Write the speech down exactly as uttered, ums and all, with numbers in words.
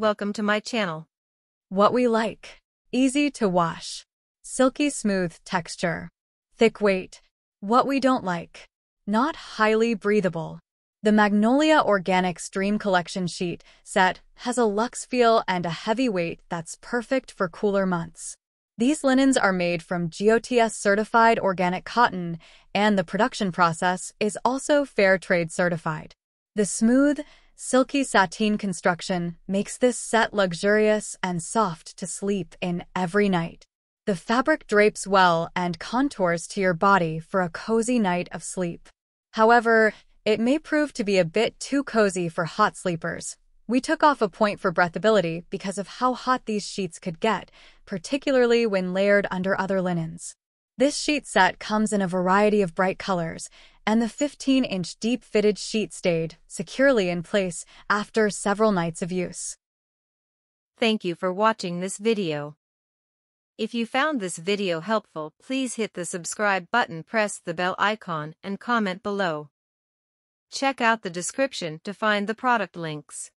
Welcome to my channel. What we like. Easy to wash. Silky smooth texture. Thick weight. What we don't like. Not highly breathable. The Magnolia Organics Dream Collection sheet set has a luxe feel and a heavy weight that's perfect for cooler months. These linens are made from G O T S-certified organic cotton, and the production process is also fair trade certified. The smooth, silky sateen construction makes this set luxurious and soft to sleep in every night. The fabric drapes well and contours to your body for a cozy night of sleep. However, it may prove to be a bit too cozy for hot sleepers. We took off a point for breathability because of how hot these sheets could get, particularly when layered under other linens. This sheet set comes in a variety of bright colors, and the fifteen inch deep-fitted sheet stayed securely in place after several nights of use. Thank you for watching this video. If you found this video helpful, please hit the subscribe button, press the bell icon, and comment below. Check out the description to find the product links.